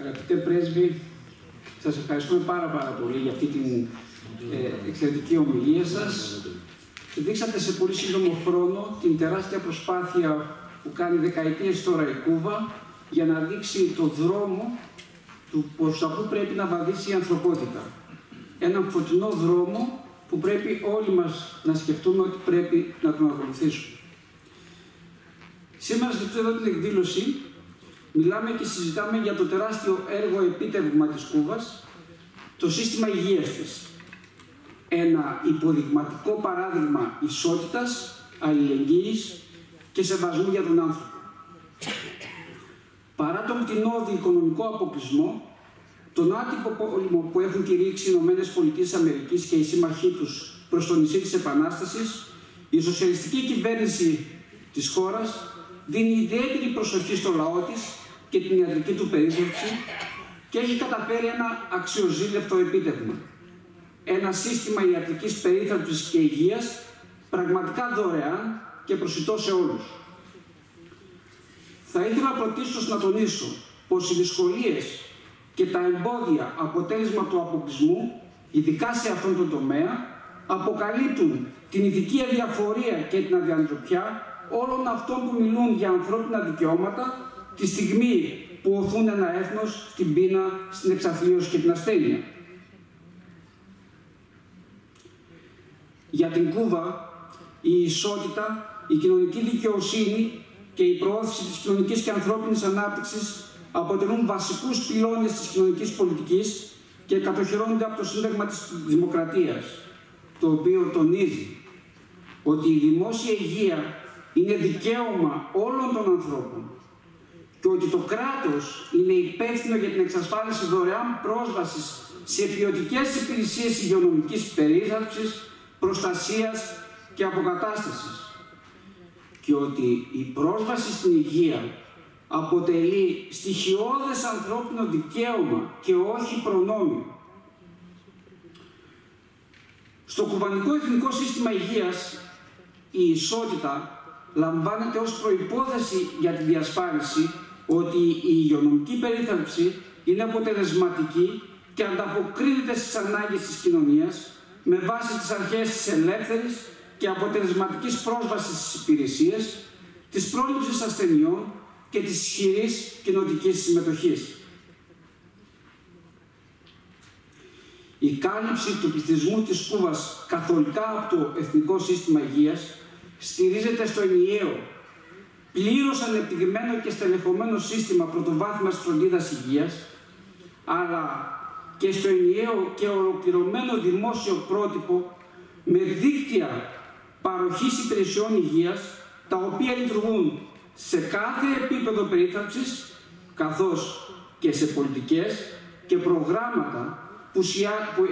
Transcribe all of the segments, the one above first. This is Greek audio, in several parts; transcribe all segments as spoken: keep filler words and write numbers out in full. Αγαπητέ πρέσβη, σας ευχαριστούμε πάρα πάρα πολύ για αυτή την ε, εξαιρετική ομιλία σας. Δείξατε σε πολύ σύντομο χρόνο την τεράστια προσπάθεια που κάνει δεκαετίες τώρα η Κούβα για να δείξει το δρόμο του προς τα που πρέπει να βαδίσει η ανθρωπότητα. Έναν φωτεινό δρόμο που πρέπει όλοι μας να σκεφτούμε ότι πρέπει να τον ακολουθήσουμε. Σήμερα σε αυτή εδώ την εκδήλωση μιλάμε και συζητάμε για το τεράστιο έργο επίτευγμα της Κούβας, το σύστημα υγείας της. Ένα υποδειγματικό παράδειγμα ισότητας, αλληλεγγύης και σεβασμού για τον άνθρωπο. Παρά τον κτηνώδη οικονομικό αποκλεισμό, τον άτυπο πόλεμο που έχουν κηρύξει οι ΗΠΑ και οι σύμμαχοί τους προς το νησί της Επανάστασης, η σοσιαλιστική κυβέρνηση της χώρας δίνει ιδιαίτερη προσοχή στο λαό της και την ιατρική του περίθαλψη και έχει καταφέρει ένα αξιοζήλευτο επίτευγμα. Ένα σύστημα ιατρικής περίθαλψης και υγείας πραγματικά δωρεάν και προσιτό σε όλους. Θα ήθελα πρωτίστως να τονίσω πως οι δυσκολίες και τα εμπόδια αποτέλεσμα του αποκλεισμού, ειδικά σε αυτόν τον τομέα, αποκαλύπτουν την ηθική αδιαφορία και την αδιαντροπιά όλων αυτών που μιλούν για ανθρώπινα δικαιώματα τη στιγμή που οθούν ένα έθνος στην πείνα, στην εξαθλίωση και την ασθένεια. Για την Κούβα, η ισότητα, η κοινωνική δικαιοσύνη και η προώθηση της κοινωνικής και ανθρώπινης ανάπτυξης αποτελούν βασικούς πυλώνες της κοινωνικής πολιτικής και κατοχυρώνονται από το Σύνταγμα της Δημοκρατίας, το οποίο τονίζει ότι η δημόσια υγεία είναι δικαίωμα όλων των ανθρώπων και ότι το κράτος είναι υπεύθυνο για την εξασφάλιση δωρεάν πρόσβασης σε ποιοτικές υπηρεσίες υγειονομικής περίθαλψης, προστασίας και αποκατάστασης και ότι η πρόσβαση στην υγεία αποτελεί στοιχειώδες ανθρώπινο δικαίωμα και όχι προνόμιο. Στο κουβανικό εθνικό σύστημα υγείας, η ισότητα λαμβάνεται ως προϋπόθεση για τη διασφάλιση ότι η υγειονομική περίθαλψη είναι αποτελεσματική και ανταποκρίνεται στις ανάγκες της κοινωνίας με βάση τις αρχές της ελεύθερης και αποτελεσματικής πρόσβασης στις υπηρεσίες, της πρόληψης ασθενειών και της ισχυρής κοινωνικής συμμετοχής. Η κάλυψη του πληθυσμού της Κούβας καθολικά από το Εθνικό Σύστημα Υγείας στηρίζεται στο ενιαίο, πλήρως ανεπτυγμένο και στελεχωμένο σύστημα πρωτοβάθμιας φροντίδας υγείας, αλλά και στο ενιαίο και ολοκληρωμένο δημόσιο πρότυπο με δίκτυα παροχής υπηρεσιών υγείας, τα οποία λειτουργούν σε κάθε επίπεδο περίθαλψης, καθώς και σε πολιτικές και προγράμματα που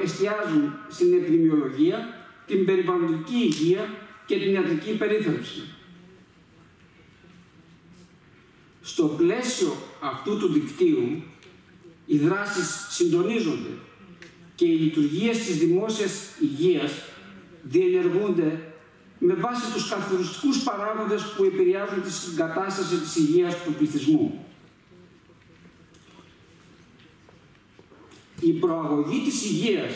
εστιάζουν στην επιδημιολογία, την περιβαλλοντική υγεία και την ιατρική περίθαλψη. Στο πλαίσιο αυτού του δικτύου, οι δράσεις συντονίζονται και οι λειτουργίες της δημόσιας υγείας διενεργούνται με βάση τους καθοριστικούς παράγοντες που επηρεάζουν τη συγκατάσταση της υγείας του πληθυσμού. Η προαγωγή της υγείας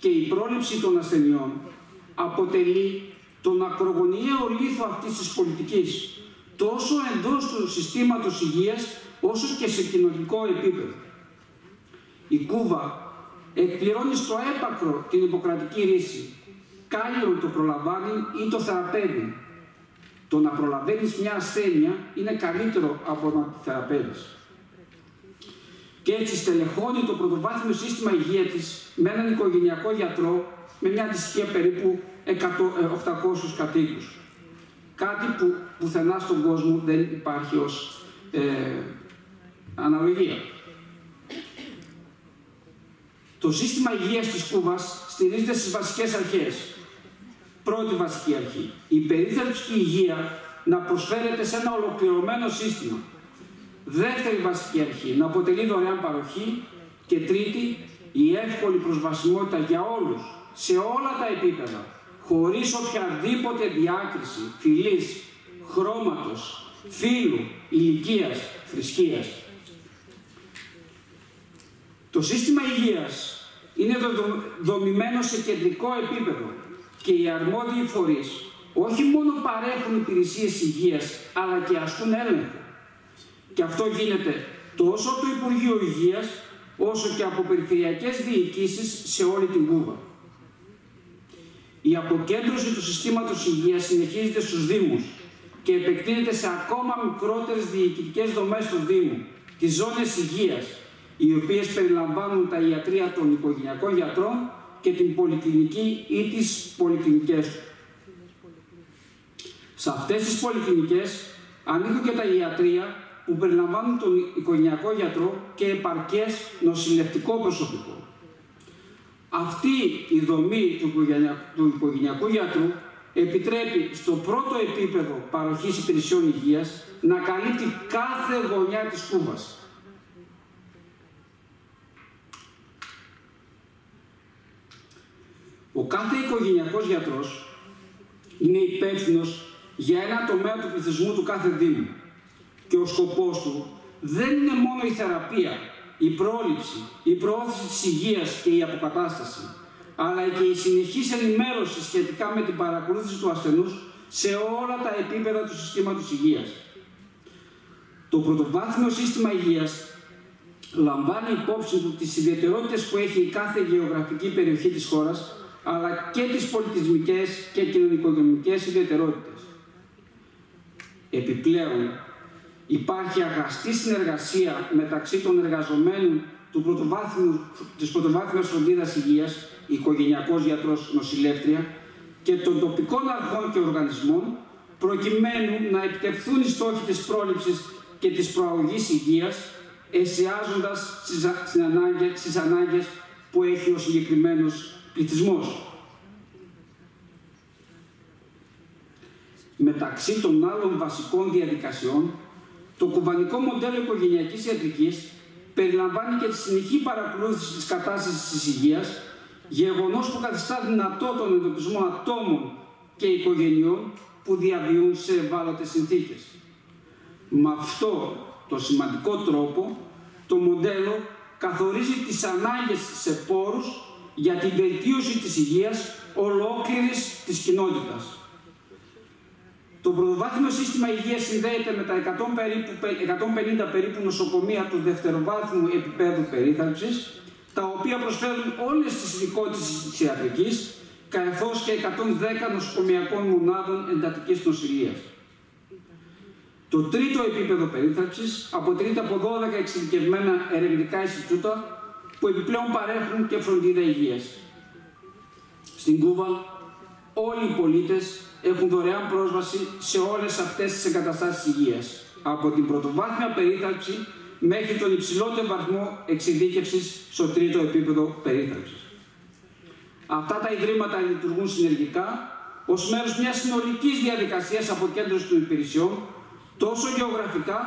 και η πρόληψη των ασθενειών αποτελεί τον ακρογωνιαίο λίθο αυτής της πολιτικής, τόσο εντός του συστήματος υγείας, όσο και σε κοινωνικό επίπεδο. Η Κούβα εκπληρώνει στο έπακρο την ιπποκρατική ρίση, «Κάλλιον το προλαμβάνει ή το θεραπεύει». Το να προλαβαίνεις μια ασθένεια είναι καλύτερο από να τη θεραπεύεις. Και έτσι στελεχώνει το πρωτοβάθμιο σύστημα υγεία της με έναν οικογενειακό γιατρό με μια αντιστοιχεία περίπου οκτακόσιους κατοίκους. Κάτι που πουθενά στον κόσμο δεν υπάρχει ως ε, αναλογία. Το σύστημα υγείας της Κούβας στηρίζεται στις βασικές αρχές. Πρώτη βασική αρχή, η περίθαλψη υγεία να προσφέρεται σε ένα ολοκληρωμένο σύστημα. Δεύτερη βασική αρχή, να αποτελεί δωρεάν παροχή. Και τρίτη, η εύκολη προσβασιμότητα για όλους, σε όλα τα επίπεδα, χωρίς οποιαδήποτε διάκριση φυλής, χρώματος, φύλου, ηλικίας, θρησκείας. Το σύστημα υγείας είναι δομημένο σε κεντρικό επίπεδο και οι αρμόδιοι φορείς όχι μόνο παρέχουν υπηρεσίες υγείας, αλλά και ασκούν έλεγχο. Και αυτό γίνεται τόσο από το Υπουργείο Υγείας, όσο και από περιφερειακές διοικήσεις σε όλη την Κούβα. Η αποκέντρωση του συστήματος υγείας συνεχίζεται στους Δήμους και επεκτείνεται σε ακόμα μικρότερες διοικητικές δομές του Δήμου, τις ζώνες υγείας, οι οποίες περιλαμβάνουν τα ιατρεία των οικογενειακών γιατρών και την πολυκλινική ή τις πολυκλινικές του. Σε αυτές τις πολυκλινικές ανήκουν και τα ιατρεία που περιλαμβάνουν τον οικογενειακό γιατρό και επαρκές νοσηλευτικό προσωπικό. Αυτή η δομή του οικογενειακού γιατρού επιτρέπει στο πρώτο επίπεδο παροχής υπηρεσιών υγείας να καλύπτει κάθε γωνιά της Κούβας. Ο κάθε οικογενειακός γιατρός είναι υπεύθυνος για ένα τομέα του πληθυσμού του κάθε Δήμου και ο σκοπός του δεν είναι μόνο η θεραπεία, η πρόληψη, η προώθηση της υγείας και η αποκατάσταση, αλλά και η συνεχής ενημέρωση σχετικά με την παρακολούθηση του ασθενούς σε όλα τα επίπεδα του συστήματος υγείας. Το πρωτοβάθμιο σύστημα υγείας λαμβάνει υπόψη του τις ιδιαιτερότητες που έχει η κάθε γεωγραφική περιοχή της χώρας, αλλά και τις πολιτισμικές και κοινωνικονομικές ιδιαιτερότητες. Επιπλέον, υπάρχει αγαστή συνεργασία μεταξύ των εργαζομένων του πρωτοβάθμιου, της πρωτοβάθμιας φροντίδας υγείας, οικογενειακός γιατρός, νοσηλεύτρια, και των τοπικών αρχών και οργανισμών, προκειμένου να επιτευχθούν οι στόχοι της πρόληψης και της προαγωγής υγείας, εστιάζοντας στις ανάγκες που έχει ο συγκεκριμένος πληθυσμός. Μεταξύ των άλλων βασικών διαδικασιών, το κουβανικό μοντέλο οικογενειακής ιατρικής περιλαμβάνει και τη συνεχή παρακολούθηση της κατάστασης της υγείας, γεγονός που καθιστά δυνατό τον εντοπισμό ατόμων και οικογενειών που διαβιούν σε ευάλωτες συνθήκες. Με αυτό το σημαντικό τρόπο, το μοντέλο καθορίζει τις ανάγκες σε πόρους για την βελτίωση της υγείας ολόκληρης της κοινότητας. Το πρωτοβάθμιο σύστημα υγείας συνδέεται με τα εκατόν περίπου, εκατόν πενήντα περίπου νοσοκομεία του δευτεροβάθμιου επίπεδου περίθαλψης, τα οποία προσφέρουν όλες τις ειδικότητες της ιατρικής, καθώς και εκατόν δέκα νοσοκομειακών μονάδων εντατικής νοσηλείας. Το τρίτο επίπεδο περίθαλψης αποτελείται από δώδεκα εξειδικευμένα ερευνητικά Ινστιτούτα, που επιπλέον παρέχουν και φροντίδα υγείας. Στην Κούβα, όλοι οι πολίτες έχουν δωρεάν πρόσβαση σε όλες αυτές τις εγκαταστάσεις υγείας, από την πρωτοβάθμια περίθαλψη μέχρι τον υψηλότερο βαθμό εξειδίκευσης στο τρίτο επίπεδο περίθαλψης. Αυτά τα ιδρύματα λειτουργούν συνεργικά ως μέρος μιας συνολικής διαδικασίας αποκέντρωσης των υπηρεσιών, τόσο γεωγραφικά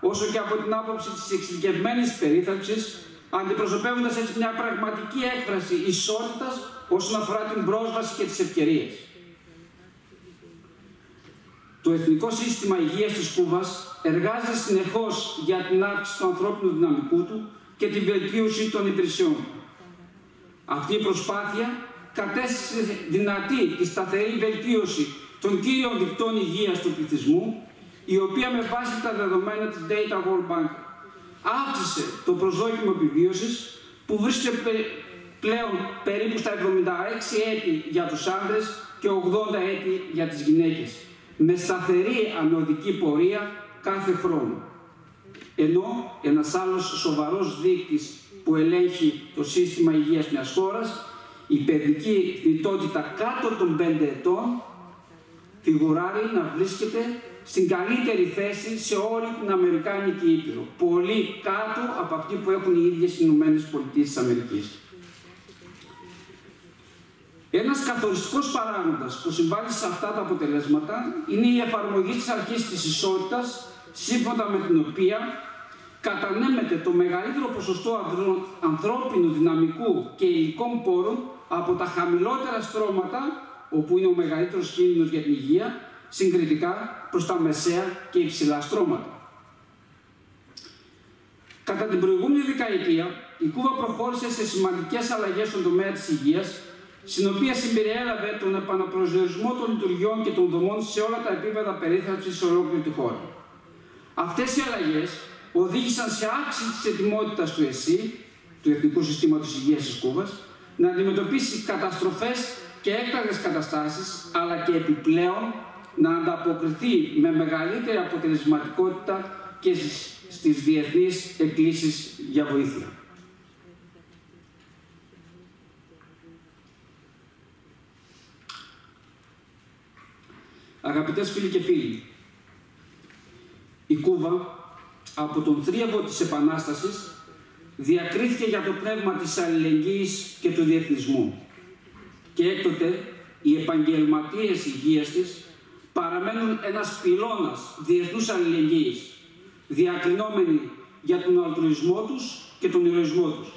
όσο και από την άποψη της εξειδικευμένης περίθαλψης, αντιπροσωπεύοντας έτσι μια πραγματική έκφραση ισότητας όσον αφορά την πρόσβαση και τις ευκαιρίες. Το Εθνικό Σύστημα Υγείας της Κούβας εργάζεται συνεχώς για την αύξηση του ανθρώπινου δυναμικού του και την βελτίωση των υπηρεσιών. Αυτή η προσπάθεια κατέστησε δυνατή τη σταθερή βελτίωση των κύριων δικτών υγείας του πληθυσμού, η οποία με βάση τα δεδομένα της Data World Bank αύξησε το προσδόκιμο επιβίωσης, που βρίσκεται πλέον περίπου στα εβδομήντα έξι έτη για τους άνδρες και ογδόντα έτη για τις γυναίκες, με σταθερή ανωδική πορεία κάθε χρόνο. Ενώ ένας άλλος σοβαρός δείκτης που ελέγχει το σύστημα υγείας μιας χώρας, η παιδική θνητότητα κάτω των πέντε ετών, φιγουράρει να βρίσκεται στην καλύτερη θέση σε όλη την Αμερικάνικη Ήπειρο, πολύ κάτω από αυτή που έχουν οι ίδιες οι Ηνωμένες Πολιτείες της Αμερικής. Ένας καθοριστικός παράγοντας που συμβάλλει σε αυτά τα αποτελέσματα είναι η εφαρμογή της αρχής της ισότητας, σύμφωνα με την οποία κατανέμεται το μεγαλύτερο ποσοστό ανθρώπινου δυναμικού και υλικών πόρων από τα χαμηλότερα στρώματα, όπου είναι ο μεγαλύτερος κίνδυνος για την υγεία, συγκριτικά προς τα μεσαία και υψηλά στρώματα. Κατά την προηγούμενη δεκαετία, η Κούβα προχώρησε σε σημαντικές αλλαγές στον τομέα της υγείας, στην οποία συμπεριέλαβε τον επαναπροσδιορισμό των λειτουργιών και των δομών σε όλα τα επίπεδα περίθαλψης σε ολόκληρη τη χώρα. Αυτές οι αλλαγές οδήγησαν σε αύξηση της ετοιμότητας του ΕΣΥ, του Εθνικού Συστήματος Υγείας της Κούβας, να αντιμετωπίσει καταστροφές και έκτακτες καταστάσεις, αλλά και επιπλέον να ανταποκριθεί με μεγαλύτερη αποτελεσματικότητα και στις διεθνείς εκκλήσεις για βοήθεια. Αγαπητές φίλοι και φίλοι, η Κούβα από τον θρίαμβο της Επανάστασης διακρίθηκε για το πνεύμα της αλληλεγγύης και του διεθνισμού και έκτοτε οι επαγγελματίες υγείας της παραμένουν ένας πυλώνας διεθνούς αλληλεγγύης, διακρινόμενοι για τον αλτρουισμό τους και τον ηρωισμό τους,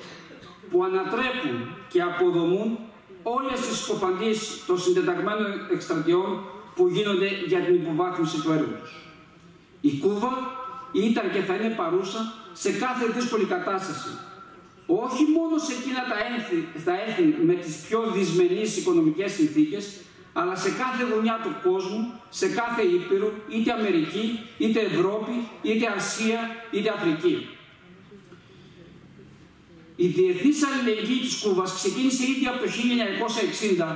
που ανατρέπουν και αποδομούν όλες τις σκοπαντίες των συντεταγμένων εκστρατιών που γίνονται για την υποβάθμιση του έργου τους. Η Κούβα ήταν και θα είναι παρούσα σε κάθε δύσκολη κατάσταση, όχι μόνο σε εκείνα τα έθνη, τα έθνη με τις πιο δυσμενείς οικονομικές συνθήκες, αλλά σε κάθε γωνιά του κόσμου, σε κάθε ήπειρο, είτε Αμερική, είτε Ευρώπη, είτε Ασία, είτε Αφρική. Η διεθνής αλληλεγγύη της Κούβας ξεκίνησε ήδη από το χίλια εννιακόσια εξήντα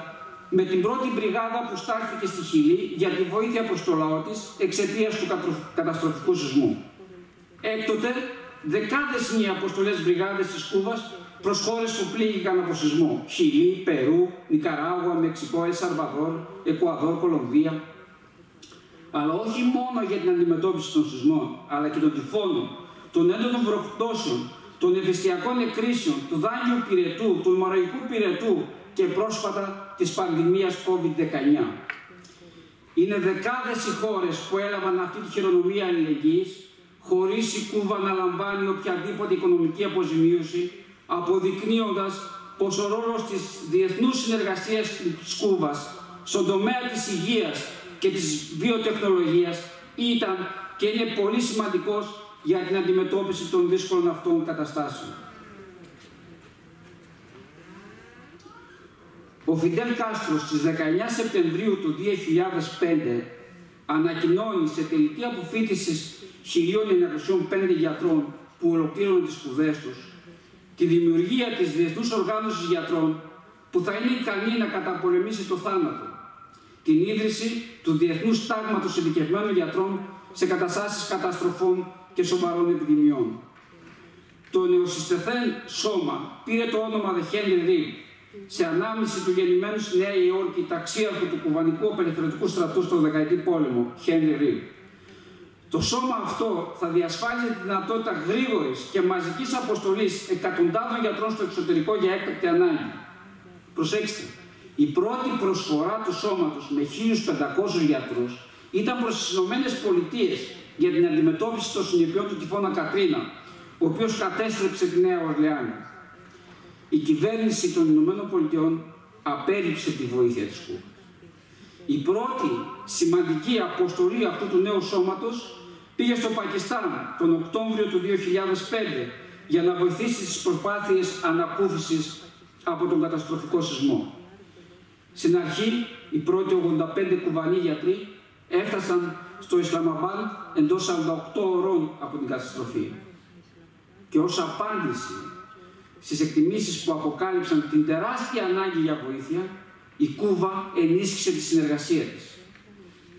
με την πρώτη μπριγάδα που στάλθηκε στη Χιλή για τη βοήθεια προς το λαό της εξαιτίας του καταστροφικού σεισμού. Έκτοτε, δεκάδες είναι οι αποστολές μπριγάδες της Κούβας προς χώρες που πλήγηκαν από σεισμό: Χιλή, Περού, Νικαράγουα, Μεξικό, Ελ Σαλβαδόρ, Εκουαδόρ, Κολομβία. Αλλά όχι μόνο για την αντιμετώπιση των σεισμών, αλλά και των τυφώνων, των έντονων βροχοπτώσεων, των ευαισθητικών εκρίσεων, του δάνειου πυρετού, του μοραγικού πυρετού και πρόσφατα της πανδημίας κόβιντ δεκαεννιά. Είναι δεκάδες οι χώρες που έλαβαν αυτή τη χειρονομία αλληλεγγύης, χωρίς η Κούβα να λαμβάνει οποιαδήποτε οικονομική αποζημίωση, αποδεικνύοντας πως ο ρόλος της διεθνούς συνεργασίας της Κούβας στον τομέα της υγείας και της βιοτεχνολογίας ήταν και είναι πολύ σημαντικός για την αντιμετώπιση των δύσκολων αυτών καταστάσεων. Ο Φιντέλ Κάστρο στις δεκαεννιά Σεπτεμβρίου του δύο χιλιάδες πέντε ανακοινώνει σε τελική αποφοίτηση χίλια εννιακόσια πέντε γιατρών που ολοκλήρωναν τις σπουδές τους τη δημιουργία της Διεθνούς Οργάνωσης Γιατρών που θα είναι ικανή να καταπολεμήσει το θάνατο, την ίδρυση του Διεθνούς Τάγματος Ειδικευμένων Γιατρών σε καταστάσεις καταστροφών και σοβαρών επιδημιών. Το νεοσυστεθέν σώμα πήρε το όνομα The Henry Reed σε ανάμνηση του γεννημένου στη Νέα Υόρκη ταξίαρχου του Κουβανικού Απελευθερωτικού Στρατού στο Δεκαετή Πόλεμο, Henry Reed. Το σώμα αυτό θα διασφάλιζε τη δυνατότητα γρήγορης και μαζικής αποστολής εκατοντάδων γιατρών στο εξωτερικό για έκτακτη ανάγκη. Προσέξτε, η πρώτη προσφορά του σώματος με χίλιους πεντακόσιους γιατρούς ήταν προς τις ΗΠΑ για την αντιμετώπιση των συνεπειών του τυφώνα Κατρίνα, ο οποίος κατέστρεψε τη Νέα Ορλεάνη. Η κυβέρνηση των ΗΠΑ απέρριψε τη βοήθεια της Κούβας. Η πρώτη σημαντική αποστολή αυτού του νέου σώματος πήγε στο Πακιστάν τον Οκτώβριο του δύο χιλιάδες πέντε για να βοηθήσει τις προσπάθειες ανακούφισης από τον καταστροφικό σεισμό. Στην αρχή, οι πρώτοι ογδόντα πέντε κουβανοί γιατροί έφτασαν στο Ισλαμαμπάντ εντός σαράντα οκτώ ωρών από την καταστροφή. Και ως απάντηση στις εκτιμήσεις που αποκάλυψαν την τεράστια ανάγκη για βοήθεια, η Κούβα ενίσχυσε τη συνεργασία της.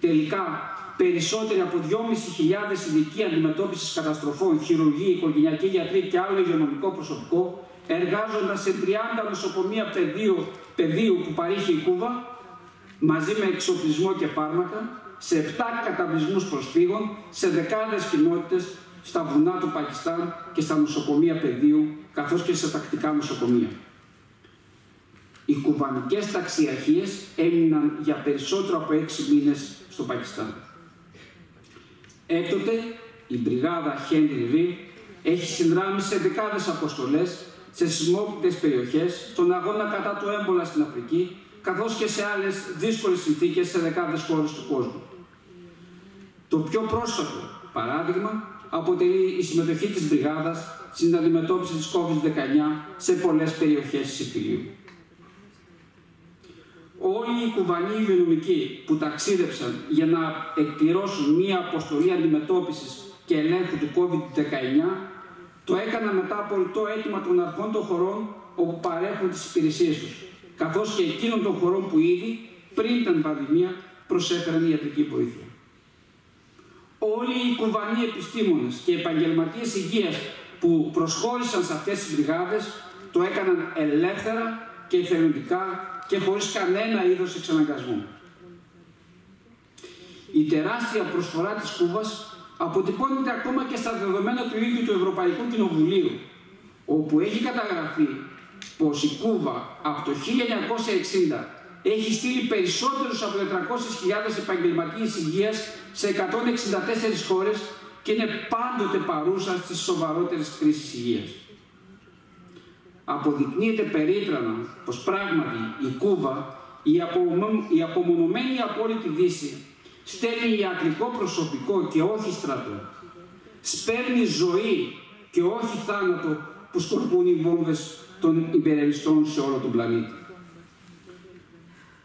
Τελικά, περισσότεροι από δυόμισι χιλιάδες ειδικοί αντιμετώπισης καταστροφών, χειρουργοί, οικογενειακοί γιατροί και άλλο υγειονομικό προσωπικό, εργάζονταν σε τριάντα νοσοκομεία πεδίου, πεδίου που παρήχε η Κούβα, μαζί με εξοπλισμό και φάρμακα, σε επτά καταβλισμούς προσφύγων, σε δεκάδες κοινότητες, στα βουνά του Πακιστάν και στα νοσοκομεία πεδίου, καθώς και σε τακτικά νοσοκομεία. Οι κουβανικές ταξιαρχίες έμειναν για περισσότερο από έξι μήνες στο Πακιστάν. Έκτοτε, η Μπριγάδα Henry Reed έχει συνδράμει σε δεκάδες αποστολές σε σεισμόπληκτες περιοχές, στον αγώνα κατά του έμπολα στην Αφρική, καθώς και σε άλλες δύσκολες συνθήκες σε δεκάδες χώρες του κόσμου. Το πιο πρόσφατο παράδειγμα αποτελεί η συμμετοχή της Μπριγάδας στην αντιμετώπιση της κόβιντ δεκαεννιά σε πολλές περιοχές της Ιφιλίου. Όλοι οι κουβανοί υγειονομικοί που ταξίδεψαν για να εκπληρώσουν μία αποστολή αντιμετώπισης και ελέγχου του κόβιντ δεκαεννιά το έκαναν μετά από ρητό αίτημα των αρχών των χωρών όπου παρέχουν τις υπηρεσίες τους, καθώς και εκείνων των χωρών που ήδη πριν την πανδημία προσέφεραν ιατρική βοήθεια. Όλοι οι κουβανοί επιστήμονες και επαγγελματίες υγείας που προσχώρησαν σε αυτές τις βρυγάδες το έκαναν ελεύθερα και εθελοντικά και χωρίς κανένα είδος εξαναγκασμού. Η τεράστια προσφορά της Κούβας αποτυπώνεται ακόμα και στα δεδομένα του ίδιου του Ευρωπαϊκού Κοινοβουλίου, όπου έχει καταγραφεί πως η Κούβα από το χίλια εννιακόσια εξήντα έχει στείλει περισσότερους από τετρακόσιες χιλιάδες επαγγελματίες υγείας σε εκατόν εξήντα τέσσερις χώρες και είναι πάντοτε παρούσα στις σοβαρότερες κρίσεις υγείας. Αποδεικνύεται περίτρανα πως πράγματι η Κούβα, η, απομο... η απομονωμένη απόλυτη Δύση, στέλνει ιατρικό προσωπικό και όχι στρατό. Σπέρνει ζωή και όχι θάνατο που σκορπούν οι βόμβες των υπερελιστών σε όλο τον πλανήτη.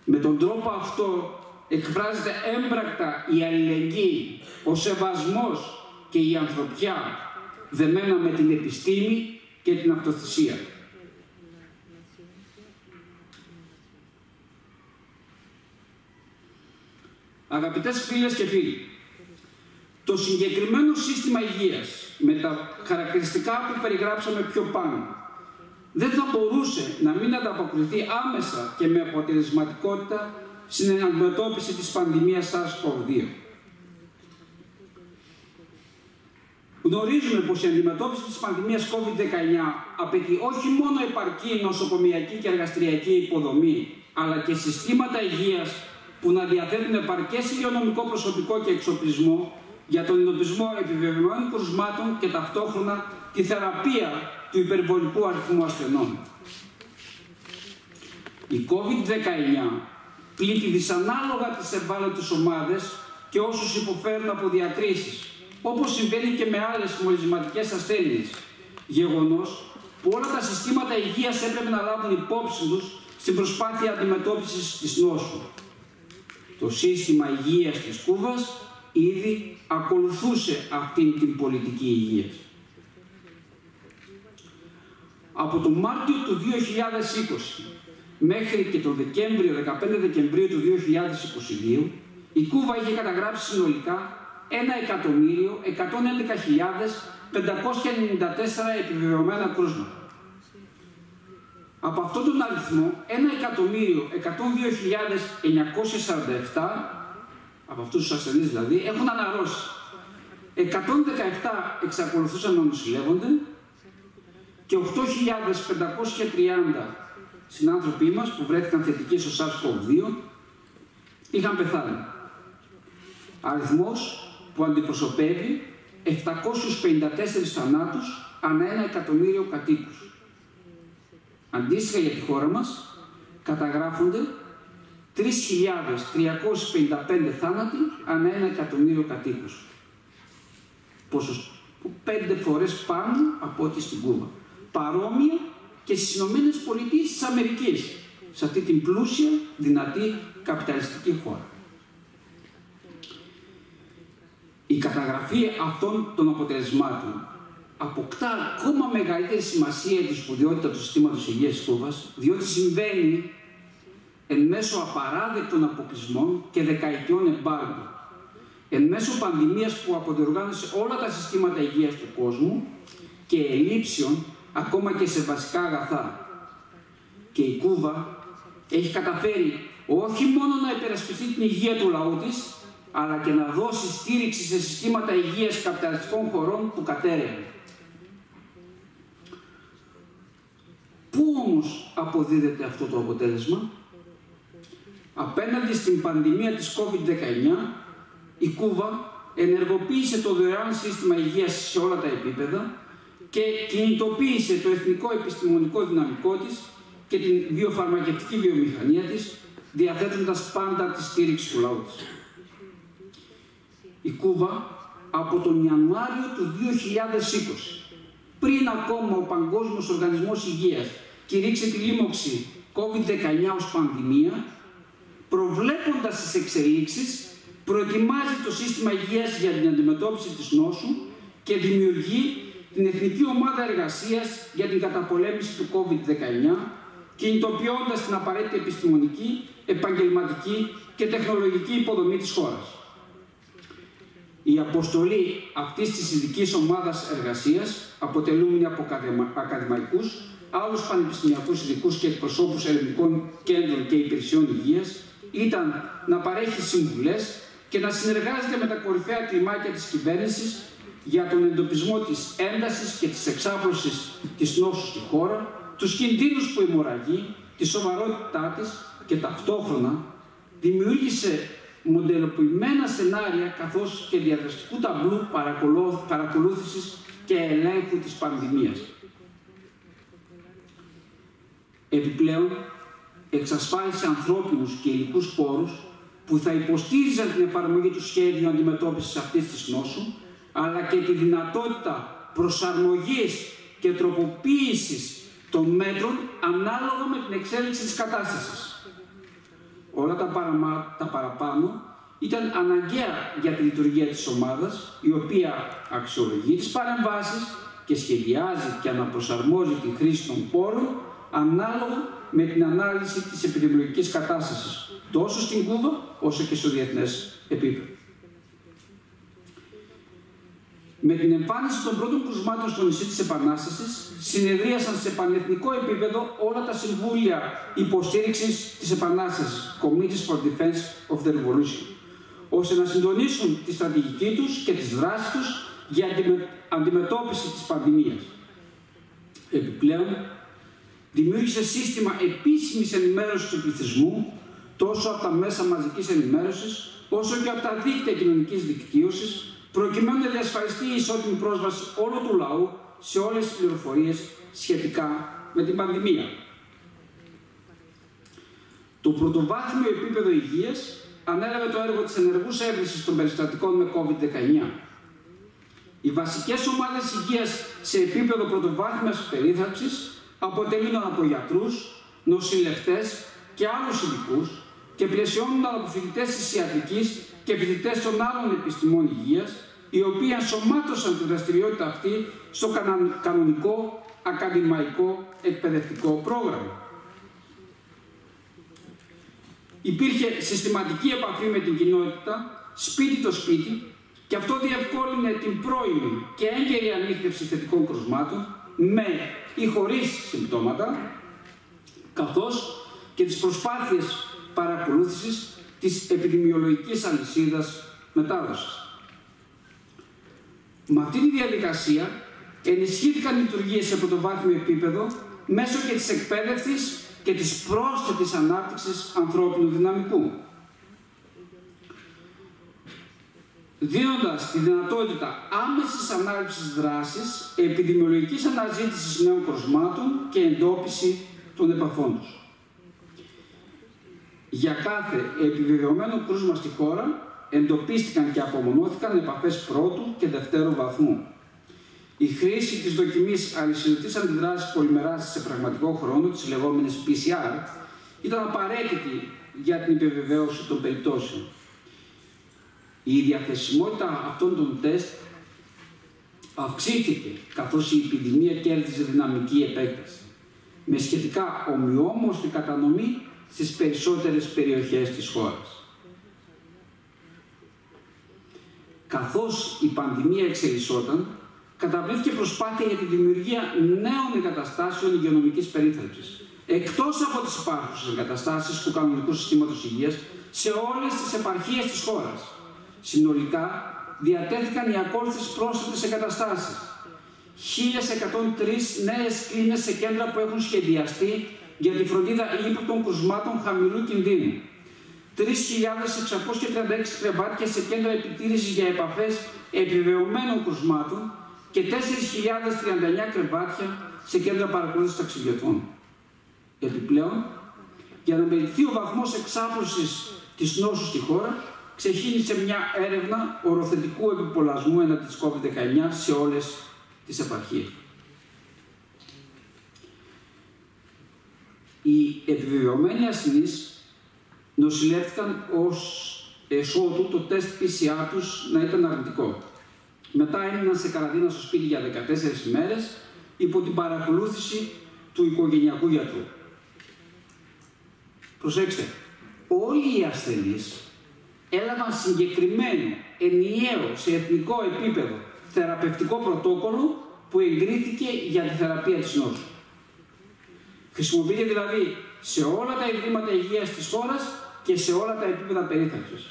Με τον τρόπο αυτό εκφράζεται έμπρακτα η αλληλεγγύη, ο σεβασμός και η ανθρωπιά, δεμένα με την επιστήμη και την αυτοθυσία. Αγαπητές φίλες και φίλοι, το συγκεκριμένο σύστημα υγείας με τα χαρακτηριστικά που περιγράψαμε πιο πάνω δεν θα μπορούσε να μην ανταποκριθεί άμεσα και με αποτελεσματικότητα στην αντιμετώπιση της πανδημίας SARS-κοβ δύο. Γνωρίζουμε πως η αντιμετώπιση της πανδημίας κόβιντ δεκαεννιά απαιτεί όχι μόνο επαρκή νοσοκομιακή και εργαστηριακή υποδομή, αλλά και συστήματα υγείας που να διαθέτουν επαρκές υγειονομικό προσωπικό και εξοπλισμό για τον εντοπισμό επιβεβαιωμένων κρουσμάτων και ταυτόχρονα τη θεραπεία του υπερβολικού αριθμού ασθενών. Η κόβιντ δεκαεννιά πλήττει δυσανάλογα τις ευάλωτες ομάδες και όσους υποφέρουν από διακρίσεις, όπως συμβαίνει και με άλλες μολυσματικές ασθένειες, γεγονός που όλα τα συστήματα υγείας έπρεπε να λάβουν υπόψη τους στην προσπάθεια αντιμετώπισης της νόσου. Το σύστημα υγείας της Κούβας ήδη ακολουθούσε αυτήν την πολιτική υγείας. Από τον Μάρτιο του δύο χιλιάδες είκοσι μέχρι και τον Δεκέμβριο, δεκαπέντε Δεκεμβρίου του δύο χιλιάδες είκοσι δύο, η Κούβα είχε καταγράψει συνολικά ένα εκατομμύριο εκατόν έντεκα χιλιάδες πεντακόσια ενενήντα τέσσερα επιβεβαιωμένα κρούσματα. Από αυτόν τον αριθμό, ένα εκατομμύριο εκατόν δύο χιλιάδες εννιακόσια σαράντα επτά, από αυτούς τους ασθενείς δηλαδή, έχουν αναρρώσει. εκατόν δεκαεπτά εξακολουθούσαν να νοσηλεύονται και οκτώ χιλιάδες πεντακόσιοι τριάντα συνάνθρωποι μας που βρέθηκαν θετικοί στο SARS-κοβ δύο είχαν πεθάνει. Αριθμός που αντιπροσωπεύει επτακόσιους πενήντα τέσσερις θανάτους ανά ένα εκατομμύριο κατοίκους. Αντίστοιχα για τη χώρα μας καταγράφονται τρεις χιλιάδες τριακόσιοι πενήντα πέντε θάνατοι ανά ένα εκατομμύριο κατοίκους. Ποσοστό πέντε φορές πάνω από ό,τι στην Κούβα. Παρόμοια και στις Ηνωμένες Πολιτείες της Αμερικής, σε αυτή την πλούσια, δυνατή, καπιταλιστική χώρα. Η καταγραφή αυτών των αποτελεσμάτων αποκτά ακόμα μεγαλύτερη σημασία για τη σπουδαιότητα του συστήματος υγείας της Κούβας, διότι συμβαίνει εν μέσω απαράδεκτων αποκλεισμών και δεκαετιών εμπάργου, εν μέσω πανδημίας που αποδιοργάνωσε όλα τα συστήματα υγείας του κόσμου και ελλείψεων ακόμα και σε βασικά αγαθά. Και η Κούβα έχει καταφέρει όχι μόνο να υπερασπιστεί την υγεία του λαού της, αλλά και να δώσει στήριξη σε συστήματα υγείας καπιταλιστικών χωρών που κατέρευαν. Πού όμως αποδίδεται αυτό το αποτέλεσμα? Απέναντι στην πανδημία της κόβιντ δεκαεννιά, η Κούβα ενεργοποίησε το δωρεάν σύστημα υγείας σε όλα τα επίπεδα και κινητοποίησε το εθνικό επιστημονικό δυναμικό της και την βιοφαρμακευτική βιομηχανία της, διαθέτοντας πάντα τη στήριξη του λαού της. Η Κούβα από τον Ιανουάριο του δύο χιλιάδες είκοσι πριν ακόμα ο Παγκόσμιος Οργανισμός Υγείας κηρύξει τη λίμωξη κόβιντ δεκαεννιά ως πανδημία, προβλέποντας τις εξελίξεις, προετοιμάζει το σύστημα υγείας για την αντιμετώπιση της νόσου και δημιουργεί την Εθνική Ομάδα Εργασίας για την καταπολέμηση του κόβιντ δεκαεννιά, κινητοποιώντας την απαραίτητη επιστημονική, επαγγελματική και τεχνολογική υποδομή της χώρας. Η αποστολή αυτής της ειδικής ομάδας εργασίας αποτελούμενη από ακαδημαϊκούς, άλλους πανεπιστημιακούς ειδικούς και εκπροσώπους ερευνητικών κέντρων και υπηρεσιών υγείας ήταν να παρέχει συμβουλές και να συνεργάζεται με τα κορυφαία κλιμάκια της κυβέρνησης για τον εντοπισμό της έντασης και της εξάπλωσης της νόσου στη χώρα, τους κινδύνους που ημορραγεί, τη σοβαρότητά της και ταυτόχρονα δημιούργησε μοντελοποιημένα σενάρια καθώς και διαδραστικού ταμπλού παρακολούθησης και ελέγχου της πανδημίας. Επιπλέον, εξασφάλισε ανθρώπινους και υλικούς πόρους που θα υποστήριζαν την εφαρμογή του σχέδιου αντιμετώπισης αυτής της νόσου, αλλά και τη δυνατότητα προσαρμογής και τροποποίησης των μέτρων ανάλογα με την εξέλιξη της κατάστασης. Όλα τα, παραμα... τα παραπάνω ήταν αναγκαία για τη λειτουργία της ομάδας, η οποία αξιολογεί τις παρεμβάσεις και σχεδιάζει και αναπροσαρμόζει τη χρήση των πόρων ανάλογα με την ανάλυση της επιδημιολογικής κατάστασης, τόσο στην Κούβα όσο και στο διεθνές επίπεδο. Με την εμφάνιση των πρώτων κρουσμάτων στο νησί της Επανάστασης, συνεδρίασαν σε πανεθνικό επίπεδο όλα τα συμβούλια υποστήριξης της Επανάστασης, Committees for Defense of the Revolution, ώστε να συντονίσουν τη στρατηγική τους και τις δράσεις τους για αντιμετώπιση της πανδημίας. Επιπλέον, δημιούργησε σύστημα επίσημης ενημέρωσης του πληθυσμού, τόσο από τα μέσα μαζικής ενημέρωσης, όσο και από τα δίκτυα κοινωνικής δικτύωσης, προκειμένου να διασφαλιστεί η ισότιμη πρόσβαση όλου του λαού σε όλες τις πληροφορίες σχετικά με την πανδημία. Το πρωτοβάθμιο επίπεδο υγείας ανέλαβε το έργο της ενεργούς έβρισης των περιστατικών με κόβιντ δεκαεννιά. Οι βασικές ομάδες υγείας σε επίπεδο πρωτοβάθμιας περίθαλψης αποτελούν από γιατρούς, νοσηλευτές και άλλους ειδικούς και πλαισιώνουν από φοιτητές της ιατρικής και φοιτητές των άλλων επιστημών υγείας, οι οποίοι ενσωμάτωσαν τη δραστηριότητα αυτή στο κανονικό ακαδημαϊκό εκπαιδευτικό πρόγραμμα. Υπήρχε συστηματική επαφή με την κοινότητα, σπίτι το σπίτι, και αυτό διευκόλυνε την πρώιμη και έγκαιρη ανείχνευση θετικών κρουσμάτων με ή χωρίς συμπτώματα, καθώς και τις προσπάθειες παρακολούθησης της επιδημιολογικής αλυσίδας μετάδοσης. Με αυτή τη διαδικασία ενισχύθηκαν λειτουργίες σε πρωτοβάθμιο επίπεδο μέσω και της εκπαίδευσης και της πρόσθετης ανάπτυξης ανθρώπινου δυναμικού, δίνοντας τη δυνατότητα άμεσης ανάληψης δράσης, επιδημιολογικής αναζήτησης νέων κρουσμάτων και εντόπιση των επαφών τους. Για κάθε επιβεβαιωμένο κρούσμα στη χώρα εντοπίστηκαν και απομονώθηκαν επαφές πρώτου και δευτέρου βαθμού. Η χρήση της δοκιμής αλυσιδωτής αντιδράσης πολυμεράσης σε πραγματικό χρόνο, της λεγόμενης πι σι αρ, ήταν απαραίτητη για την επιβεβαίωση των περιπτώσεων. Η διαθεσιμότητα αυτών των τεστ αυξήθηκε καθώς η επιδημία κέρδιζε δυναμική επέκταση, με σχετικά ομοιόμορφη κατανομή στις περισσότερες περιοχές της χώρας. Καθώς η πανδημία εξελισσόταν, καταβλήθηκε προσπάθεια για τη δημιουργία νέων εγκαταστάσεων υγειονομικής περίθαλψης, εκτός από τις υπάρχουσες εγκαταστάσεις του κανονικού συστήματος υγείας σε όλες τις επαρχίες της χώρας. Συνολικά, διατέθηκαν οι ακόλουθες πρόσθετες εγκαταστάσεις. χίλιες εκατόν τρεις νέες κλίνες σε κέντρα που έχουν σχεδιαστεί για τη φροντίδα ύποπτων κρουσμάτων χαμηλού κινδύνου, τρεις χιλιάδες εξακόσια τριάντα έξι κρεβάτια σε κέντρα επιτήρησης για επαφές επιβεβαιωμένων κρουσμάτων και τέσσερις χιλιάδες τριάντα εννιά κρεβάτια σε κέντρα παρακολούθησης ταξιδιωτών. Επιπλέον, για να μελετηθεί ο βαθμός εξάπλωσης της νόσου στη χώρα, ξεκίνησε μια έρευνα οροθετικού επιπολασμού εναντί της κόβιντ δεκαεννιά σε όλες τις επαρχίες. Οι επιβεβαιωμένοι ασθενείς νοσηλεύτηκαν ως εσότου το τεστ πι σι αρ τους να ήταν αρνητικό. Μετά έμειναν σε καραντίνα στο σπίτι για δεκατέσσερις ημέρες υπό την παρακολούθηση του οικογενειακού γιατρού. Προσέξτε, όλοι οι ασθενείς έλαβαν συγκεκριμένο, ενιαίο, σε εθνικό επίπεδο θεραπευτικό πρωτόκολλο που εγκρίθηκε για τη θεραπεία της νόσου. Χρησιμοποιείται δηλαδή σε όλα τα ιδρύματα υγείας της χώρας και σε όλα τα επίπεδα περίθαλψης.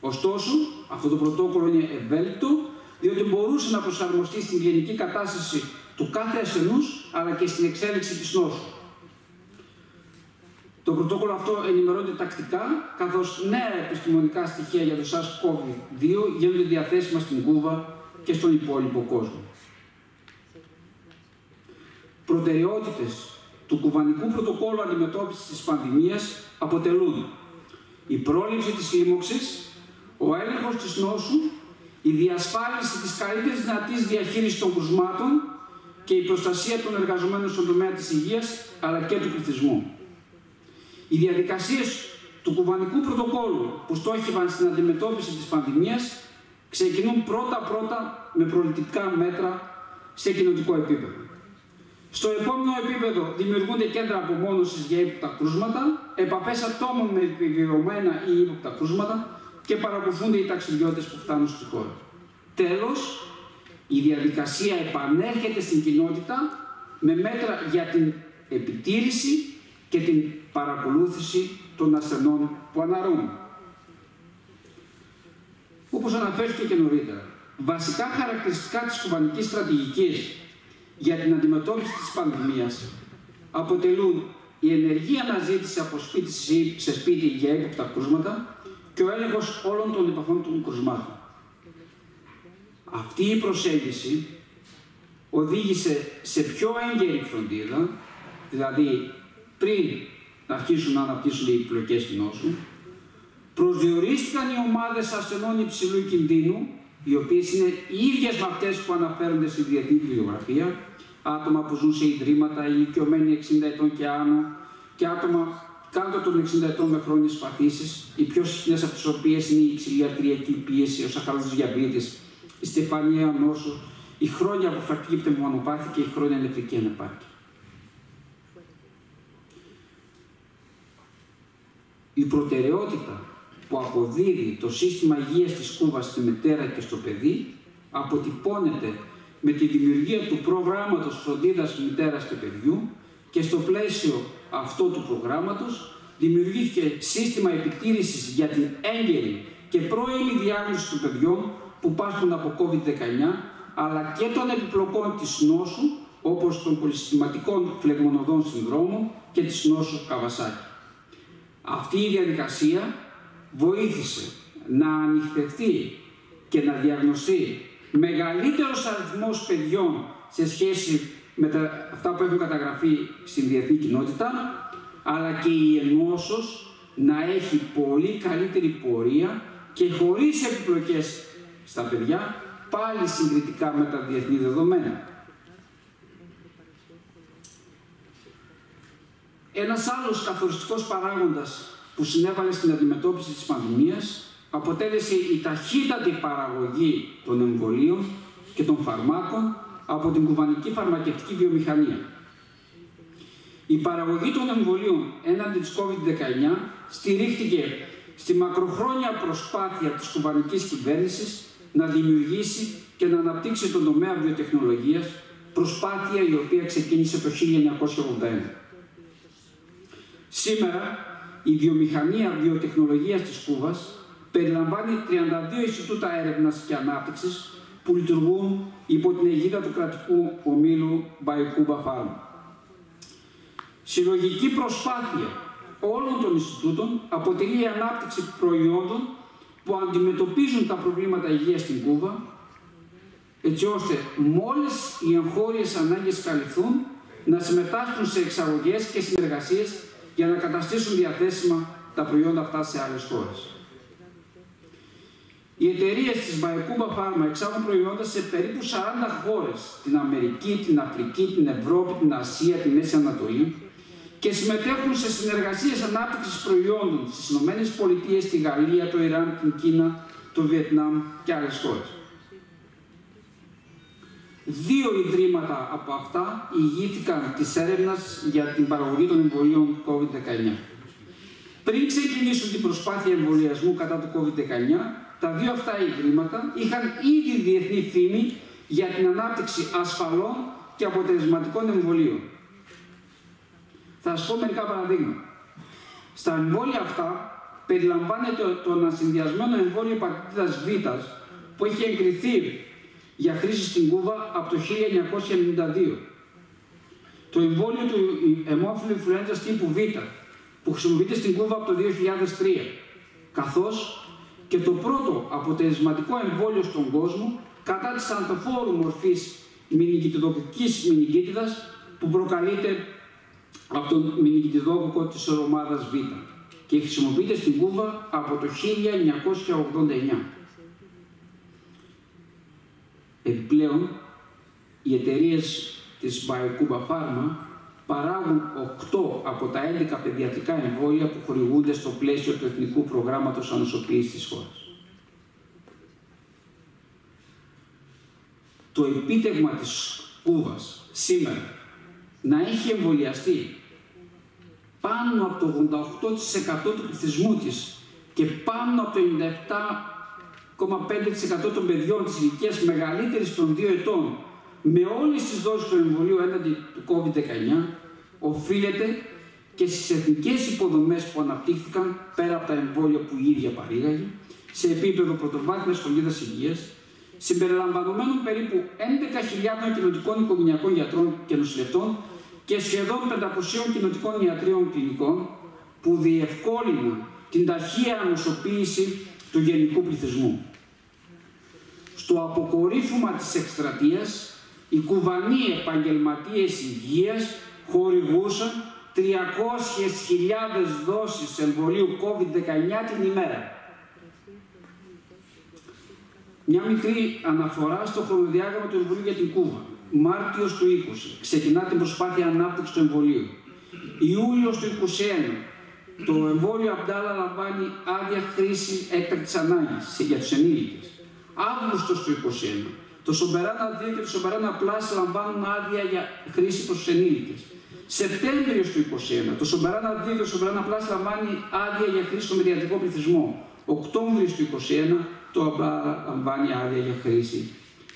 Ωστόσο, αυτό το πρωτόκολλο είναι ευέλικτο, διότι μπορούσε να προσαρμοστεί στην γενική κατάσταση του κάθε ασθενούς, αλλά και στην εξέλιξη της νόσου. Το πρωτόκολλο αυτό ενημερώνεται τακτικά, καθώς νέα επιστημονικά στοιχεία για το SARS-κόβι δύο γίνονται διαθέσιμα στην Κούβα και στον υπόλοιπο κόσμο. Προτεραιότητες του κουβανικού πρωτοκόλλου αντιμετώπισης της πανδημίας αποτελούν η πρόληψη της λίμωξης, ο έλεγχος της νόσου, η διασφάλιση της καλύτερης δυνατής διαχείρισης των κρουσμάτων και η προστασία των εργαζομένων στον τομέα της υγείας αλλά και του πληθυσμού. Οι διαδικασίες του κουβανικού πρωτοκόλλου που στόχευαν στην αντιμετώπιση της πανδημίας ξεκινούν πρώτα-πρώτα με προληπτικά μέτρα σε κοινωτικό επίπεδο. Στο επόμενο επίπεδο δημιουργούνται κέντρα απομόνωσης για ύποπτα κρούσματα, επαφές ατόμων με επιβιωμένα ή ύποπτα κρούσματα και παρακολουθούνται οι ταξιδιώτες που φτάνουν στη χώρα. Τέλος, η διαδικασία επανέρχεται στην κοινότητα με μέτρα για την επιτήρηση και την παρακολούθηση των ασθενών που αναρρώνουν. Όπως αναφέρθηκε και νωρίτερα, βασικά χαρακτηριστικά της κουβανικής στρατηγικής για την αντιμετώπιση της πανδημίας αποτελούν η ενεργή αναζήτηση από σπίτι σε σπίτι για έποπτα κρούσματα και ο έλεγχος όλων των επαφών των κρουσμάτων. Αυτή η προσέγγιση οδήγησε σε πιο έγκαιρη φροντίδα, δηλαδή πριν να αρχίσουν να αναπτύσσονται οι πλοκές του νόσου, προσδιορίστηκαν οι ομάδες ασθενών υψηλού κινδύνου, οι οποίες είναι οι ίδιες με αυτές που αναφέρονται στη διεθνή βιβλιογραφία, άτομα που ζουν σε ιδρύματα, ηλικιωμένοι εξήντα ετών και άνω, και άτομα κάτω των εξήντα ετών με χρόνιες παθήσεις, οι πιο συχνές από τις οποίες είναι η υψηλή αρτηριακή πίεση, ο σακχαρώδης διαβήτης, η στεφανιαία νόσο, η χρόνια αποφαρκτική πνευμονοπάθεια και η χρόνια νεφρική ανεπάρκεια. Η προτεραιότητα που αποδίδει το σύστημα υγείας της Κούβας στη μητέρα και στο παιδί αποτυπώνεται με τη δημιουργία του προγράμματος φροντίδας μητέρας και παιδιού και στο πλαίσιο αυτό του προγράμματος δημιουργήθηκε σύστημα επιτήρησης για την έγκαιρη και πρώιμη διάγνωση των παιδιών που πάσχουν από κόβιντ δεκαεννιά αλλά και των επιπλοκών της νόσου όπως των πολυσυστηματικών φλεγμονωδών συνδρόμων και της νόσου Καβασάκι. Αυτή η διαδικασία βοήθησε να ανοιχτευτεί και να διαγνωστεί μεγαλύτερος αριθμός παιδιών σε σχέση με τα, αυτά που έχουν καταγραφεί στην διεθνή κοινότητα, αλλά και η ενώσος να έχει πολύ καλύτερη πορεία και χωρίς επιπλοκές στα παιδιά, πάλι συγκριτικά με τα διεθνή δεδομένα. Ένας άλλος καθοριστικός παράγοντας που συνέβαλε στην αντιμετώπιση της πανδημίας αποτέλεσε η ταχύτατη παραγωγή των εμβολίων και των φαρμάκων από την κουβανική φαρμακευτική βιομηχανία. Η παραγωγή των εμβολίων έναντι της κόβιντ δεκαεννιά στηρίχθηκε στη μακροχρόνια προσπάθεια της κουβανικής κυβέρνησης να δημιουργήσει και να αναπτύξει τον τομέα βιοτεχνολογίας, προσπάθεια η οποία ξεκίνησε το χίλια εννιακόσια ογδόντα ένα. Σήμερα, η βιομηχανία βιοτεχνολογίας της Κούβας περιλαμβάνει τριάντα δύο Ινστιτούτα έρευνας και ανάπτυξης που λειτουργούν υπό την αιγίδα του κρατικού ομίλου BioCubaFarma. Συλλογική προσπάθεια όλων των Ινστιτούτων αποτελεί η ανάπτυξη προϊόντων που αντιμετωπίζουν τα προβλήματα υγείας στην Κούβα, έτσι ώστε μόλις οι εγχώριες ανάγκες καλυφθούν να συμμετάσχουν σε εξαγωγές και συνεργασίες για να καταστήσουν διαθέσιμα τα προϊόντα αυτά σε άλλες χώρες. Οι εταιρείες της BioCubaFarma εξάγουν προϊόντα σε περίπου σαράντα χώρες, την Αμερική, την Αφρική, την Ευρώπη, την Ασία, την Μέση Ανατολή και συμμετέχουν σε συνεργασίες ανάπτυξης προϊόντων στις ΗΠΑ, στη Γαλλία, το Ιράν, την Κίνα, το Βιετνάμ και άλλες χώρες. Δύο ιδρύματα από αυτά ηγήθηκαν της έρευνας για την παραγωγή των εμβολίων COVID δεκαεννιά. Πριν ξεκινήσουν την προσπάθεια εμβολιασμού κατά το COVID δεκαεννιά, τα δύο αυτά ιδρύματα είχαν ήδη διεθνή φήμη για την ανάπτυξη ασφαλών και αποτελεσματικών εμβολίων. Θα σας πω μερικά παραδείγματα. Στα εμβόλια αυτά περιλαμβάνεται το ανασυνδυασμένο εμβόλιο υπαρτήτητας Β που έχει εγκριθεί για χρήση στην Κούβα από το χίλια εννιακόσια ενενήντα δύο. Το εμβόλιο του αιμόφυλου ινφλουέντζας τύπου Β που χρησιμοποιείται στην Κούβα από το δύο χιλιάδες τρία, καθώς και το πρώτο αποτελεσματικό εμβόλιο στον κόσμο κατά της ανθοφόρου μορφής μηνικητιδοκικής μηνικίτιδας που προκαλείται από τον μηνικητιδόκοκο της ορομάδας Β και χρησιμοποιείται στην Κούβα από το χίλια εννιακόσια ογδόντα εννιά. Επιπλέον, οι εταιρείες της BioCubaFarma παράγουν οκτώ από τα έντεκα παιδιατικά εμβόλια που χορηγούνται στο πλαίσιο του Εθνικού Προγράμματος Ανοσοποίησης της χώρας. Το επίτευγμα της Κούβας σήμερα να έχει εμβολιαστεί πάνω από το ογδόντα οκτώ τοις εκατό του πληθυσμού της και πάνω από το ενενήντα επτά κόμμα πέντε τοις εκατό των παιδιών της ηλικίας μεγαλύτερης των δύο ετών με όλες τις δόσεις του εμβολίου έναντι του COVID δεκαεννιά οφείλεται και στις εθνικές υποδομές που αναπτύχθηκαν πέρα από τα εμβόλια που η ίδια παρήγαγε σε επίπεδο πρωτοβάθμιας φροντίδας υγείας, συμπεριλαμβανομένων περίπου έντεκα χιλιάδων κοινοτικών οικογενειακών γιατρών και νοσηλευτών και σχεδόν πεντακοσίων κοινοτικών ιατρίων κλινικών που διευκόλυναν την ταχεία ανοσοποίηση του γενικού πληθυσμού. Στο αποκορύφωμα της εκστρατείας, οι Κουβανοί επαγγελματίες υγείας χορηγούσαν τριακόσιες χιλιάδες δόσεις εμβολίου COVID δεκαεννιά την ημέρα. Μια μικρή αναφορά στο χρονοδιάγραμμα του εμβολίου για την Κούβα. Μάρτιος του είκοσι ξεκινά την προσπάθεια ανάπτυξης του εμβολίου. Ιούλιος του είκοσι ένα το εμβόλιο Abdala λαμβάνει άδεια χρήση έκτακτης ανάγκης για τους ενήλικες. Αύγουστος του είκοσι ένα το Soberana δύο και το Soberana Plus λαμβάνουν άδεια για χρήση προς τους ενήλικες. Σεπτέμβριος του είκοσι ένα το Soberana δύο και το Soberana Plus λαμβάνει άδεια για χρήση στον παιδιατικό πληθυσμό. Οκτώβριος του είκοσι ένα το Abdala λαμβάνει άδεια για χρήση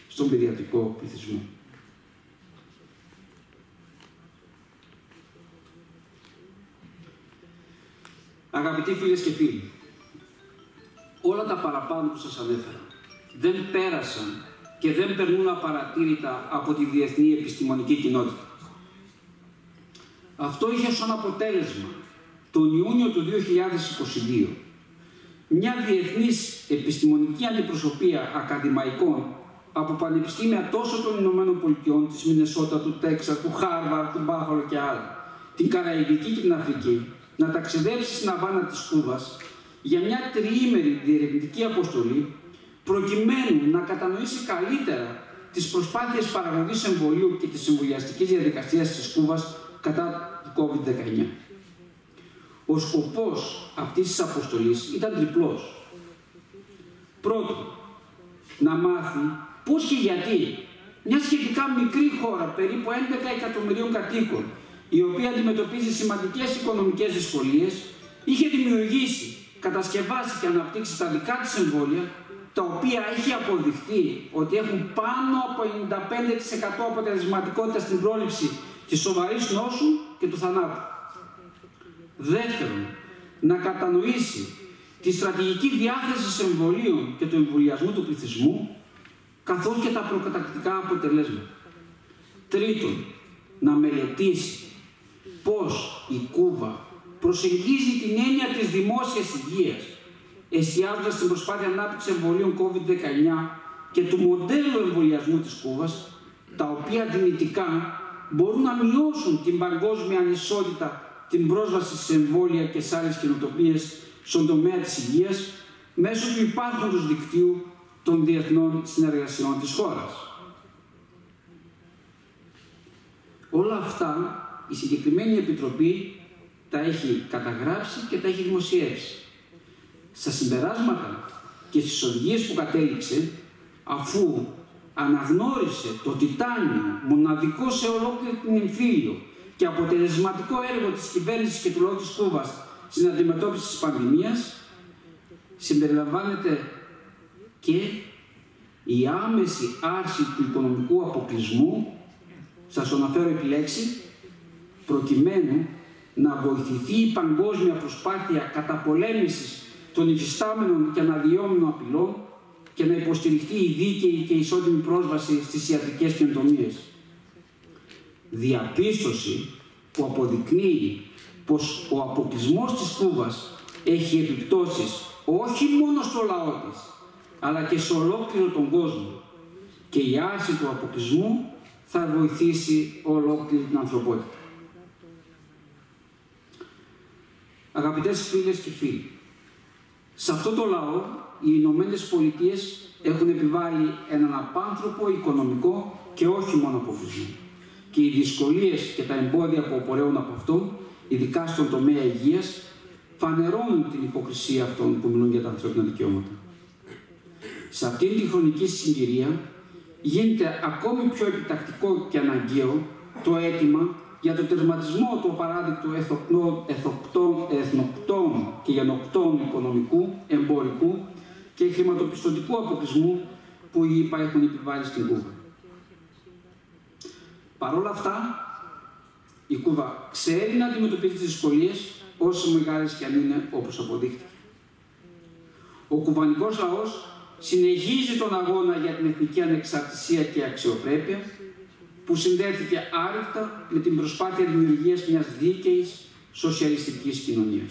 στον παιδιατικό πληθυσμό. Αγαπητοί φίλες και φίλοι, όλα τα παραπάνω που σας ανέφερα δεν πέρασαν και δεν περνούν απαρατήρητα από τη διεθνή επιστημονική κοινότητα. Αυτό είχε σαν αποτέλεσμα τον Ιούνιο του δύο χιλιάδες είκοσι δύο μια διεθνής επιστημονική αντιπροσωπεία ακαδημαϊκών από πανεπιστήμια τόσο των Ηνωμένων Πολιτειών, της Μινεσότα, του Τέξα, του Χάρβαρντ, του Μπάφαλο και άλλα, την Καραϊβική και την Αφρική, να ταξιδέψει στην Αβάνα της Κούβας για μια τριήμερη διερευνητική αποστολή προκειμένου να κατανοήσει καλύτερα τις προσπάθειες παραγωγής εμβολίου και της εμβολιαστικής διαδικασίας της Κούβας κατά του COVID δεκαεννιά. Ο σκοπός αυτής της αποστολής ήταν τριπλός. Πρώτον, να μάθει πώς και γιατί μια σχετικά μικρή χώρα, περίπου έντεκα εκατομμυρίων κατοίκων, η οποία αντιμετωπίζει σημαντικές οικονομικές δυσκολίες, είχε δημιουργήσει, κατασκευάσει και αναπτύξει τα δικά της εμβόλια, τα οποία έχει αποδειχθεί ότι έχουν πάνω από ενενήντα πέντε τοις εκατό αποτελεσματικότητα στην πρόληψη της σοβαρής νόσου και του θανάτου. Δεύτερον, να κατανοήσει τη στρατηγική διάθεση εμβολίων και του εμβολιασμού του πληθυσμού, καθώς και τα προκατακτικά αποτελέσματα. Τρίτον, να μελετήσει πώς η Κούβα προσεγγίζει την έννοια της δημόσιας υγείας, εστιάζοντας στην προσπάθεια ανάπτυξης εμβολίων COVID δεκαεννιά και του μοντέλου εμβολιασμού της Κούβας, τα οποία δυνητικά μπορούν να μειώσουν την παγκόσμια ανισότητα, την πρόσβαση σε εμβόλια και σε άλλες καινοτομίες στον τομέα της υγείας, μέσω του υπάρχοντος δικτύου των διεθνών συνεργασιών της χώρας. Όλα αυτά η συγκεκριμένη επιτροπή τα έχει καταγράψει και τα έχει δημοσιεύσει. Στα συμπεράσματα και στις οδηγίες που κατέληξε, αφού αναγνώρισε το τιτάνιο, μοναδικό σε ολόκληρη την εμφύλιο και αποτελεσματικό έργο της κυβέρνησης και του λαού της Κούβας στην αντιμετώπιση της πανδημίας, συμπεριλαμβάνεται και η άμεση άρση του οικονομικού αποκλεισμού, σας αναφέρω επιλέξει, προκειμένου να βοηθηθεί η παγκόσμια προσπάθεια καταπολέμησης των υφιστάμενων και αναδυόμενων απειλών και να υποστηριχτεί η δίκαιη και ισότιμη πρόσβαση στις ιατρικές καινοτομίες. Διαπίστωση που αποδεικνύει πως ο αποκλεισμός της Κούβας έχει επιπτώσεις όχι μόνο στο λαό της, αλλά και σε ολόκληρο τον κόσμο, και η άρση του αποκλεισμού θα βοηθήσει ολόκληρη την ανθρωπότητα. Αγαπητές φίλες και φίλοι, σε αυτό το λαό οι Ηνωμένες Πολιτείες έχουν επιβάλει έναν απάνθρωπο οικονομικό και όχι μόνο αποκλεισμό. Και οι δυσκολίες και τα εμπόδια που απορρέουν από αυτό, ειδικά στον τομέα υγείας, φανερώνουν την υποκρισία αυτών που μιλούν για τα ανθρώπινα δικαιώματα. Σε αυτήν τη χρονική συγκυρία γίνεται ακόμη πιο επιτακτικό και αναγκαίο το αίτημα για τον τερματισμό του απαράδεκτου εθνοκτών και γενοκτών οικονομικού, εμπορικού και χρηματοπιστωτικού αποκλεισμού που οι ΗΠΑ έχουν επιβάλει στην Κούβα. Παρ' όλα αυτά, η Κούβα ξέρει να αντιμετωπίζει τις δυσκολίες, όσο μεγάλες και αν είναι, όπως αποδείχθηκε. Ο κουβανικός λαός συνεχίζει τον αγώνα για την εθνική ανεξαρτησία και αξιοπρέπεια, που συνδέθηκε άρρηκτα με την προσπάθεια δημιουργίας μιας δίκαιης σοσιαλιστικής κοινωνίας.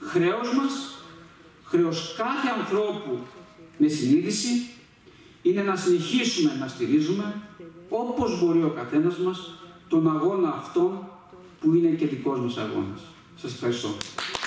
Χρέος μας, χρέος κάθε ανθρώπου με συνείδηση, είναι να συνεχίσουμε να στηρίζουμε, όπως μπορεί ο καθένας μας, τον αγώνα αυτόν που είναι και δικός μας αγώνας. Σας ευχαριστώ.